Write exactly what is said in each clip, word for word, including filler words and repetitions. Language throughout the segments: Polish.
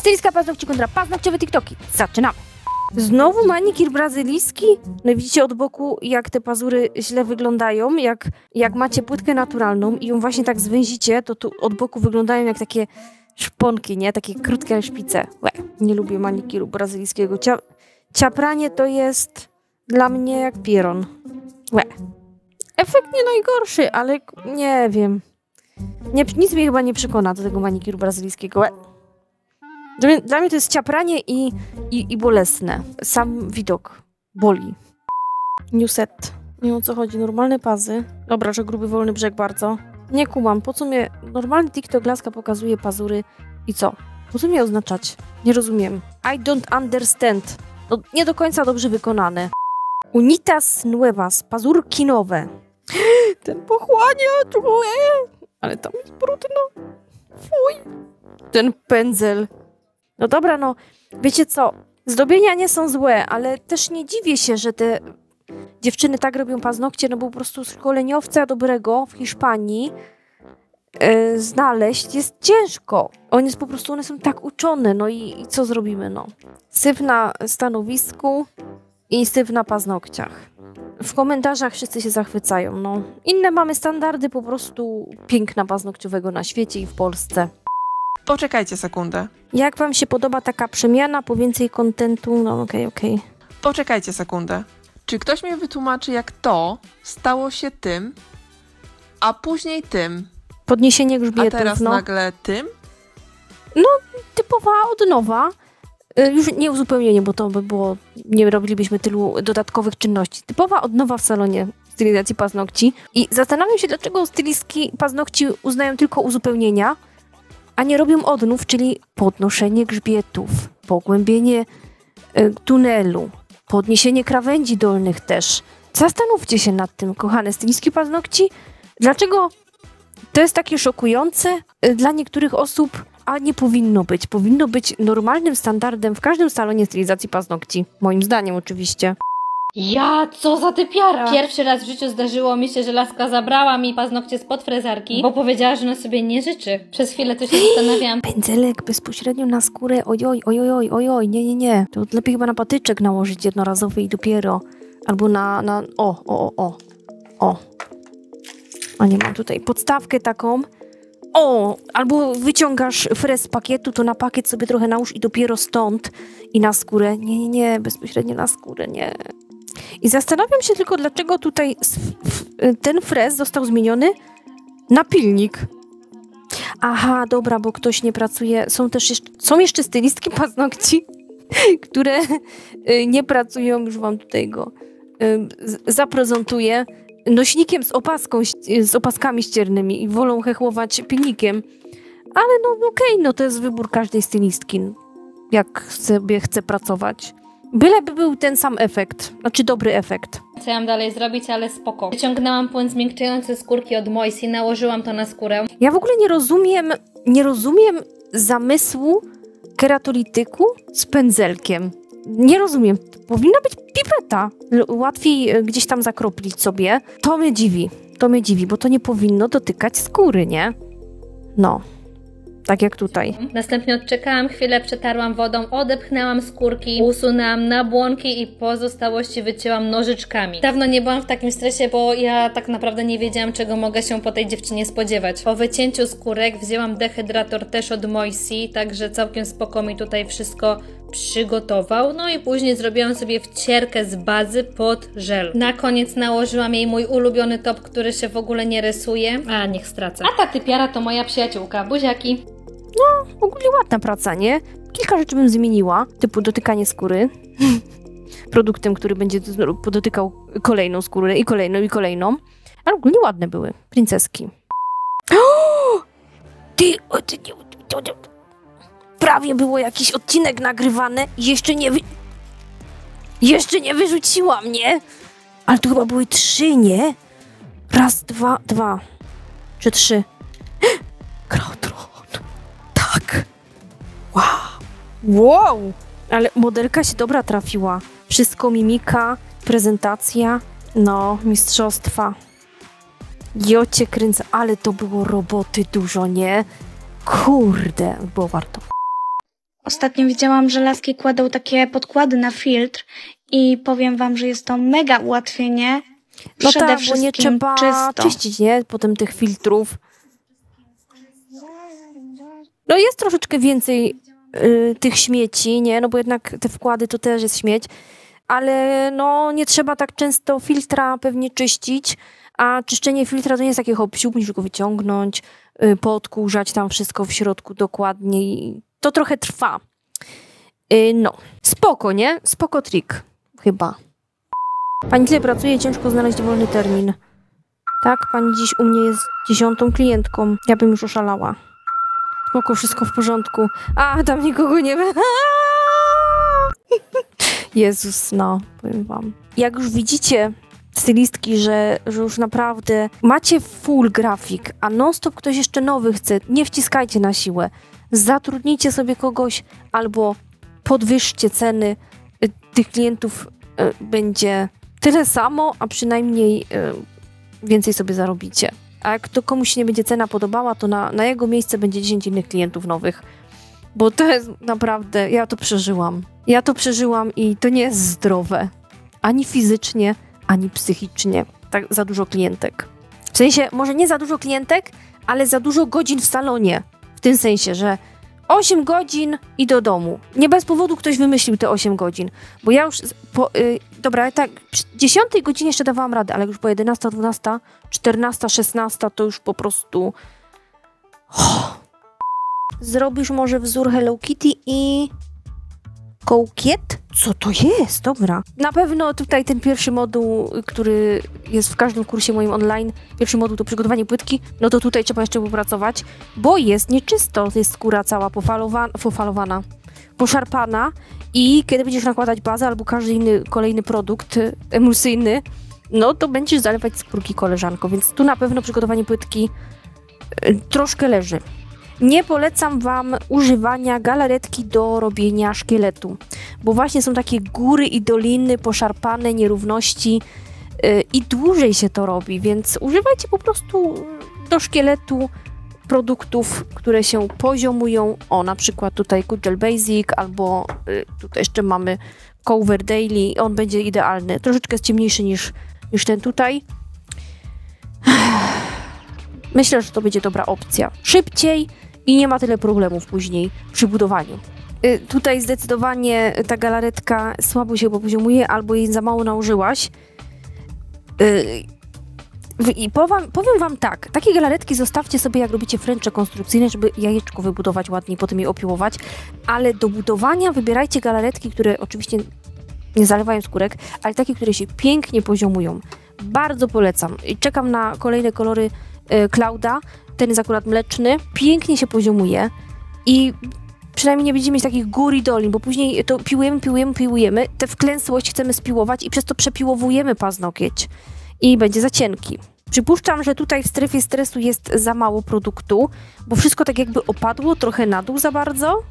Stylistka paznokci kontra paznokciowe TikToki. Zaczynamy! Znowu manikir brazylijski. No i widzicie od boku, jak te pazury źle wyglądają. Jak, jak macie płytkę naturalną i ją właśnie tak zwęzicie, to tu od boku wyglądają jak takie szponki, nie? Takie krótkie szpice. Łe, nie lubię manikiru brazylijskiego. Cia ciapranie to jest dla mnie jak pieron. Łe. Efekt nie najgorszy, ale nie wiem. Nie, nic mnie chyba nie przekona do tego manikiru brazylijskiego. Łe. Dla mnie, dla mnie to jest ciapranie i, i, i bolesne. Sam widok boli. Newset. Nie wiem, o co chodzi. Normalne pazy. Dobra, że gruby, wolny brzeg bardzo. Nie kumam. Po co mnie... Normalny TikTok laska pokazuje pazury i co? Po co mnie oznaczać? Nie rozumiem. I don't understand. No, nie do końca dobrze wykonane. Unitas nuevas. Pazurki nowe. Ten pochłaniacz. Ale tam jest brudno. Fuj. Ten pędzel. No dobra, no, wiecie co, zdobienia nie są złe, ale też nie dziwię się, że te dziewczyny tak robią paznokcie, no bo po prostu szkoleniowca dobrego w Hiszpanii yy, znaleźć jest ciężko. On jest po prostu, one są tak uczone, no i, i co zrobimy, no. Syf na stanowisku i syf na paznokciach. W komentarzach wszyscy się zachwycają, no. Inne mamy standardy po prostu piękna paznokciowego na świecie i w Polsce. Poczekajcie sekundę. Jak wam się podoba taka przemiana, po więcej kontentu? No okej, okej. Poczekajcie sekundę. Czy ktoś mi wytłumaczy, jak to stało się tym, a później tym? Podniesienie grzbietów, a teraz no. Nagle tym? No, typowa odnowa. Już nie uzupełnienie, bo to by było... Nie robilibyśmy tylu dodatkowych czynności. Typowa odnowa w salonie stylizacji paznokci. I zastanawiam się, dlaczego stylistki paznokci uznają tylko uzupełnienia, a nie robią odnów, czyli podnoszenie grzbietów, pogłębienie y, tunelu, podniesienie krawędzi dolnych też. Zastanówcie się nad tym, kochane stylistki paznokci, dlaczego to jest takie szokujące y, dla niektórych osób, a nie powinno być. Powinno być normalnym standardem w każdym salonie stylizacji paznokci, moim zdaniem oczywiście. Ja, co za typiara! Pierwszy raz w życiu zdarzyło mi się, że laska zabrała mi paznokcie spod frezarki, bo powiedziała, że no sobie nie życzy. Przez chwilę to się zastanawiałam. Pędzelek bezpośrednio na skórę, ojoj, ojoj, ojoj, ojoj, nie, nie, nie. To lepiej chyba na patyczek nałożyć jednorazowy i dopiero. Albo na, na, o, o, o, o. A nie mam tutaj podstawkę taką. O, albo wyciągasz frez z pakietu, to na pakiet sobie trochę nałóż i dopiero stąd i na skórę. Nie, nie, nie, bezpośrednio na skórę, nie. I zastanawiam się tylko, dlaczego tutaj ten frez został zmieniony na pilnik. Aha, dobra, bo ktoś nie pracuje. Są też jeszcze, są jeszcze stylistki paznokci, które nie pracują, już wam tutaj go zaprezentuję, nośnikiem z opaską, z opaskami ściernymi i wolą hechłować pilnikiem. Ale no okej, okay, no to jest wybór każdej stylistki, jak sobie chce pracować. Byleby był ten sam efekt, znaczy dobry efekt. Chciałam dalej zrobić, ale spoko. Wyciągnęłam płyn zmiękczający skórki od Moise i nałożyłam to na skórę. Ja w ogóle nie rozumiem, nie rozumiem zamysłu keratolityku z pędzelkiem. Nie rozumiem. Powinna być pipeta. Łatwiej gdzieś tam zakroplić sobie. To mnie dziwi, to mnie dziwi, bo to nie powinno dotykać skóry, nie? No. Tak jak tutaj. Następnie odczekałam chwilę, przetarłam wodą, odepchnęłam skórki, usunęłam nabłonki i pozostałości wycięłam nożyczkami. Dawno nie byłam w takim stresie, bo ja tak naprawdę nie wiedziałam, czego mogę się po tej dziewczynie spodziewać. Po wycięciu skórek wzięłam dehydrator też od Moise, także całkiem spoko mi tutaj wszystko przygotował. No i później zrobiłam sobie wcierkę z bazy pod żel. Na koniec nałożyłam jej mój ulubiony top, który się w ogóle nie rysuje. A, niech stracę. A ta typiara to moja przyjaciółka. Buziaki. No, ogólnie ładna praca, nie? Kilka rzeczy bym zmieniła, typu dotykanie skóry produktem, który będzie dotykał kolejną skórę i kolejną i kolejną. Ale ogólnie ładne były, princeski. Ty, prawie było jakiś odcinek nagrywany i jeszcze nie wy... Jeszcze nie wyrzuciła mnie! Ale to chyba były trzy, nie? Raz, dwa, dwa. Czy trzy? Wow. Wow! Ale modelka się dobra trafiła. Wszystko mimika, prezentacja, no, mistrzostwa. Jocie kręcę, ale to było roboty dużo, nie? Kurde, było warto. Ostatnio widziałam, że laski kładą takie podkłady na filtr i powiem wam, że jest to mega ułatwienie. No przede tak, wszystkim bo nie trzeba czysto. czyścić, nie? Potem tych filtrów. No jest troszeczkę więcej y, tych śmieci, nie? No bo jednak te wkłady to też jest śmieć. Ale no nie trzeba tak często filtra pewnie czyścić, a czyszczenie filtra to nie jest takie hop siup, musisz go wyciągnąć, y, podkurzać tam wszystko w środku dokładnie i to trochę trwa. Y, no, spoko, nie? Spoko trik chyba. Pani tyle pracuje, ciężko znaleźć wolny termin. Tak, pani dziś u mnie jest dziesiątą klientką. Ja bym już oszalała. Spoko, wszystko w porządku. A, tam nikogo nie ma. Jezus, no, powiem wam. Jak już widzicie, stylistki, że, że już naprawdę macie full grafik, a non-stop ktoś jeszcze nowy chce, nie wciskajcie na siłę. Zatrudnijcie sobie kogoś albo podwyższcie ceny. Tych klientów y, będzie tyle samo, a przynajmniej y, więcej sobie zarobicie. A jak to komuś nie będzie cena podobała, to na, na jego miejsce będzie dziesięć innych klientów nowych. Bo to jest naprawdę, ja to przeżyłam. Ja to przeżyłam i to nie jest zdrowe. Ani fizycznie, ani psychicznie. Tak za dużo klientek. W sensie, może nie za dużo klientek, ale za dużo godzin w salonie. W tym sensie, że osiem godzin i do domu. Nie bez powodu ktoś wymyślił te osiem godzin. Bo ja już, po, yy, dobra, tak przy dziesiątej godzinie jeszcze dawałam radę, ale już po jedenastej, dwunastej, czternastej, szesnastej to już po prostu... Oh. Zrobisz może wzór Hello Kitty i... kołkiet? Co to jest? Dobra. Na pewno tutaj ten pierwszy moduł, który jest w każdym kursie moim online, pierwszy moduł to przygotowanie płytki, no to tutaj trzeba jeszcze popracować, bo jest nieczysto, jest skóra cała pofalowana, pofalowana, poszarpana i kiedy będziesz nakładać bazę albo każdy inny kolejny produkt emulsyjny, no to będziesz zalewać skórki koleżanką, więc tu na pewno przygotowanie płytki troszkę leży. Nie polecam wam używania galaretki do robienia szkieletu, bo właśnie są takie góry i doliny, poszarpane nierówności yy, i dłużej się to robi, więc używajcie po prostu do szkieletu produktów, które się poziomują, o na przykład tutaj Cool Gel Basic albo yy, tutaj jeszcze mamy Cover Daily, on będzie idealny, troszeczkę jest ciemniejszy niż, niż ten tutaj. Myślę, że to będzie dobra opcja. Szybciej i nie ma tyle problemów później przy budowaniu. Yy, tutaj zdecydowanie ta galaretka słabo się popoziomuje albo jej za mało nałożyłaś. Yy, i powiem, powiem wam tak, takie galaretki zostawcie sobie jak robicie fręcze konstrukcyjne, żeby jajeczko wybudować ładnie, potem je opiłować, ale do budowania wybierajcie galaretki, które oczywiście nie zalewają skórek, ale takie, które się pięknie poziomują. Bardzo polecam i czekam na kolejne kolory Klauda, ten jest akurat mleczny, pięknie się poziomuje i przynajmniej nie będziemy mieć takich gór i dolin, bo później to piłujemy, piłujemy, piłujemy, tę wklęsłość chcemy spiłować i przez to przepiłowujemy paznokieć i będzie za cienki. Przypuszczam, że tutaj w strefie stresu jest za mało produktu, bo wszystko tak jakby opadło, trochę na dół za bardzo.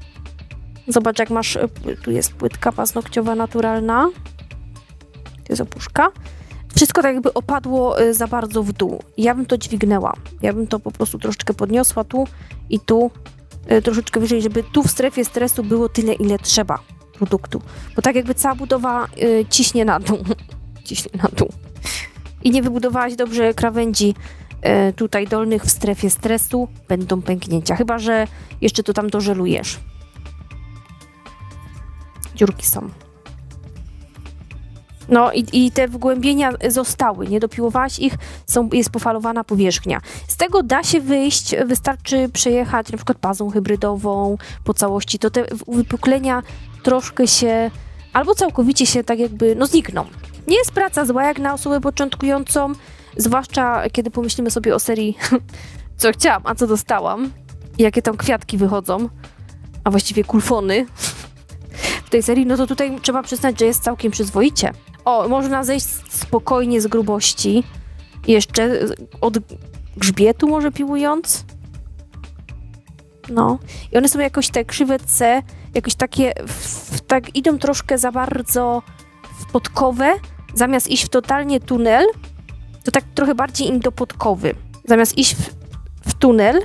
Zobacz jak masz, tu jest płytka paznokciowa naturalna, to jest opuszka. Wszystko tak jakby opadło za bardzo w dół. Ja bym to dźwignęła. Ja bym to po prostu troszeczkę podniosła tu i tu troszeczkę wyżej, żeby tu w strefie stresu było tyle, ile trzeba produktu. Bo tak jakby cała budowa ciśnie na dół. Ciśnie na dół. I nie wybudowałaś dobrze krawędzi tutaj dolnych w strefie stresu, będą pęknięcia. Chyba że jeszcze to tam dożelujesz. Dziurki są. No i, i te wgłębienia zostały, nie dopiłowałaś ich, są, jest pofalowana powierzchnia. Z tego da się wyjść, wystarczy przejechać na przykład bazą hybrydową po całości, to te wypuklenia troszkę się, albo całkowicie się tak jakby, no znikną. Nie jest praca zła jak na osobę początkującą, zwłaszcza kiedy pomyślimy sobie o serii co chciałam, a co dostałam, jakie tam kwiatki wychodzą, a właściwie kulfony w tej serii, no to tutaj trzeba przyznać, że jest całkiem przyzwoicie. O, można zejść spokojnie z grubości, jeszcze od grzbietu może piłując. No, i one są jakoś te krzywe C, jakieś takie, w, tak idą troszkę za bardzo w podkowę, zamiast iść w totalnie tunel, to tak trochę bardziej im do podkowy. Zamiast iść w, w tunel,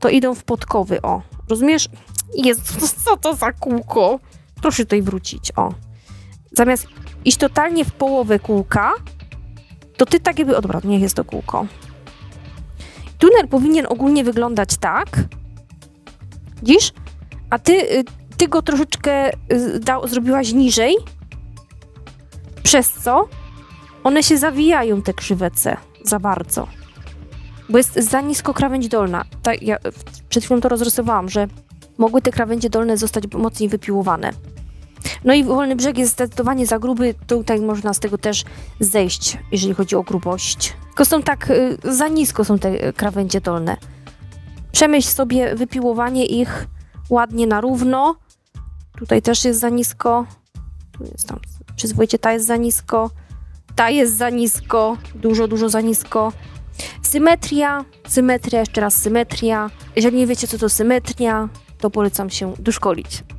to idą w podkowy, o, rozumiesz? Jezus, co to za kółko? Proszę tutaj wrócić, o. Zamiast iść totalnie w połowę kółka, to ty tak jakby odwrotnie, niech jest to kółko. Tunel powinien ogólnie wyglądać tak, widzisz? A ty, ty go troszeczkę dał, zrobiłaś niżej, przez co one się zawijają, te krzywe C, za bardzo. Bo jest za nisko krawędź dolna. Tak, ja przed chwilą to rozrysowałam, że mogły te krawędzie dolne zostać mocniej wypiłowane. No i wolny brzeg jest zdecydowanie za gruby, tutaj można z tego też zejść, jeżeli chodzi o grubość. Tylko są tak, za nisko są te krawędzie dolne. Przemyśl sobie wypiłowanie ich ładnie na równo. Tutaj też jest za nisko. Tu jest tam, przyzwoicie, ta jest za nisko. Ta jest za nisko, dużo, dużo za nisko. Symetria, symetria, jeszcze raz symetria. Jeżeli nie wiecie, co to symetria, to polecam się doszkolić.